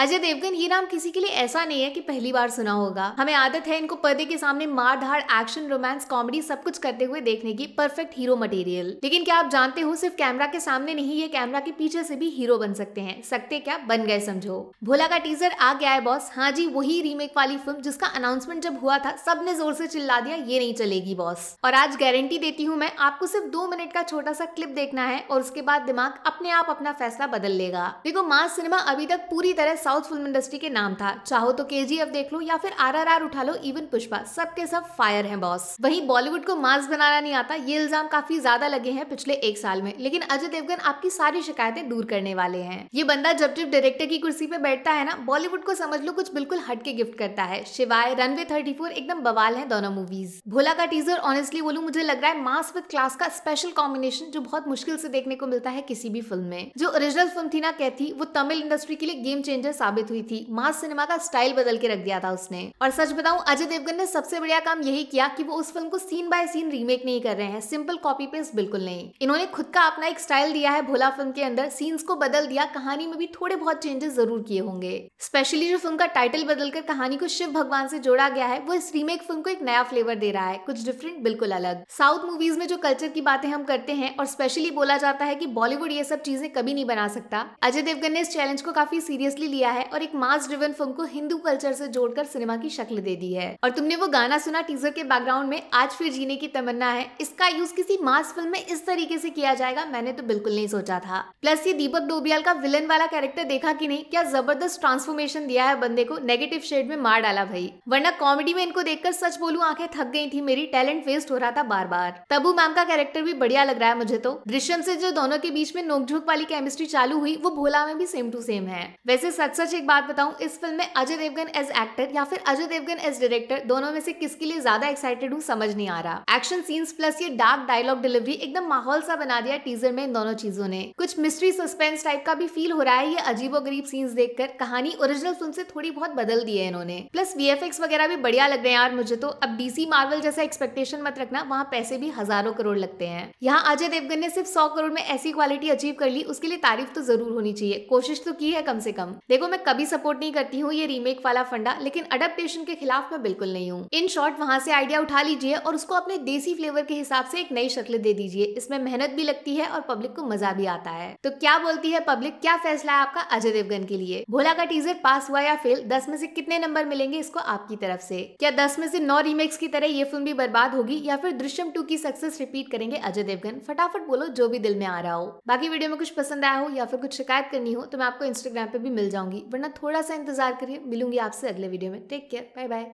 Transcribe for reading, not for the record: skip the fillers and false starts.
अजय देवगन, ये नाम किसी के लिए ऐसा नहीं है कि पहली बार सुना होगा। हमें आदत है इनको पर्दे के सामने मारधाड़, एक्शन, रोमांस, कॉमेडी सब कुछ करते हुए देखने की, परफेक्ट हीरो मटेरियल। लेकिन क्या आप जानते हो, सिर्फ कैमरा के सामने नहीं, ये कैमरा के पीछे से भी हीरो बन सकते हैं। सकते क्या, बन गए समझो। भोला का टीजर आ गया है बॉस। हाँ जी, वही रीमेक वाली फिल्म जिसका अनाउंसमेंट जब हुआ था सबने जोर से चिल्ला दिया ये नहीं चलेगी बॉस। और आज गारंटी देती हूँ मैं, आपको सिर्फ 2 मिनट का छोटा सा क्लिप देखना है और उसके बाद दिमाग अपने आप अपना फैसला बदल लेगा। देखो, मास सिनेमा अभी तक पूरी तरह साउथ फिल्म इंडस्ट्री के नाम था। चाहो तो केजीएफ देख लो या फिर आरआरआर उठा लो, इवन पुष्पा, सबके सब फायर हैं बॉस। वहीं बॉलीवुड को मास बनाना नहीं आता, ये इल्जाम काफी ज्यादा लगे हैं पिछले 1 साल में। लेकिन अजय देवगन आपकी सारी शिकायतें दूर करने वाले हैं। ये बंदा जब डायरेक्टर की कुर्सी पे बैठता है ना, बॉलीवुड को समझ लो कुछ बिल्कुल हटके गिफ्ट करता है। शिवाय, रन वे 34 एकदम बवाल है दोनों मूवीज। भोला का टीजर ऑनेस्टली बोलूं, मुझे लग रहा है मास विद क्लास का स्पेशल कॉम्बिनेशन जो बहुत मुश्किल से देखने को मिलता है किसी भी फिल्म में। जो ओरिजिनल फिल्म थी ना कैथी, वो तमिल इंडस्ट्री के लिए गेम चेंजर साबित हुई थी। मास सिनेमा का स्टाइल बदल के रख दिया था उसने। और सच बताऊं, अजय देवगन ने सबसे बढ़िया काम यही किया कि वो उस फिल्म को सीन बाय सीन रीमेक नहीं कर रहे हैं, सिंपल कॉपी पेस्ट बिल्कुल नहीं। इन्होंने खुद का अपना एक स्टाइल दिया है भोला फिल्म के अंदर, सीन्स को बदल दिया, कहानी में भी थोड़े बहुत चेंजेस जरूर किए होंगे। स्पेशली जो फिल्म का टाइटल बदलकर कहानी को शिव भगवान से जोड़ा गया है, वो इस रीमेक फिल्म को एक नया फ्लेवर दे रहा है, कुछ डिफरेंट, बिल्कुल अलग। साउथ मूवीज में जो कल्चर की बातें हम करते हैं और स्पेशली बोला जाता है कि बॉलीवुड ये सब चीजें कभी नहीं बना सकता, अजय देवगन ने इस चैलेंज को काफी सीरियसली लिया है और एक मास ड्रिवन फिल्म को हिंदू कल्चर से जोड़कर सिनेमा की शक्ल दे दी है। और तुमने वो गाना सुना टीजर के बैकग्राउंड में, आज फिर जीने की तमन्ना है, इसका यूज किसी मास फिल्म में इस तरीके से किया जाएगा मैंने तो बिल्कुल नहीं सोचा था। प्लस ये दीपक दोबियाल का विलन वाला कैरेक्टर देखा कि नहीं, क्या जबरदस्त ट्रांसफॉर्मेशन दिया है बंदे को, नेगेटिव शेड में मार डाला भाई। वरना कॉमेडी में इनको देखकर सच बोलूं आंखें थक गई थी मेरी, टैलेंट वेस्ट हो रहा था बार बार। तब्बू मैम का कैरेक्टर भी बढ़िया लग रहा है मुझे तो। दृश्यम से जो दोनों के बीच में नोकझोंक वाली केमिस्ट्री चालू हुई, वो भोला में भी सेम टू सेम है। वैसे सच एक बात बताऊं, इस फिल्म में अजय देवगन एज एक्टर या फिर अजय देवगन एज डायरेक्टर, दोनों में से किसके लिए ज्यादा एक्साइटेड हूँ समझ नहीं आ रहा। एक्शन सीन्स प्लस ये डार्क डायलॉग डिलीवरी, एकदम माहौल सा बना दिया टीजर में इन दोनों चीजों ने। कुछ मिस्ट्री सस्पेंस टाइप का भी फील हो रहा है ये अजीबोगरीब सीन्स देखकर, कहानी ओरिजिनल फिल्म से थोड़ी बहुत बदल दी है इन्होंने। प्लस वीएफएक्स वगैरह भी बढ़िया लग रहे हैं यार मुझे तो। अब डीसी मार्वल जैसा एक्सपेक्टेशन मत रखना, वहाँ पैसे भी हजारों करोड़ लगते हैं। यहाँ अजय देवगन ने सिर्फ 100 करोड़ में ऐसी क्वालिटी अचीव कर ली, उसके लिए तारीफ तो जरूर होनी चाहिए, कोशिश तो की है कम से कम। देखो, मैं कभी सपोर्ट नहीं करती हूँ ये रीमेक वाला फंडा, लेकिन अडेप्टेशन के खिलाफ मैं बिल्कुल नहीं हूँ। इन शॉर्ट, वहाँ से आइडिया उठा लीजिए और उसको अपने देसी फ्लेवर के हिसाब से एक नई शक्ल दे दीजिए। इसमें मेहनत भी लगती है और पब्लिक को मजा भी आता है। तो क्या बोलती है पब्लिक, क्या फैसला है आपका अजय देवगन के लिए? भोला का टीजर पास हुआ या फेल? 10 में से कितने नंबर मिलेंगे इसको आपकी तरफ से? क्या 10 में से 9 रीमेक्स की तरह ये फिल्म भी बर्बाद होगी या फिर दृश्यम 2 की सक्सेस रिपीट करेंगे अजय देवगन? फटाफट बोलो जो भी दिल में आ रहा हो। बाकी वीडियो में कुछ पसंद आया हो या फिर कुछ शिकायत करनी हो तो मैं आपको इंस्टाग्राम पे भी मिल जाऊंगी, वरना थोड़ा सा इंतजार करिए। मिलूंगी आपसे अगले वीडियो में। Take care, bye bye.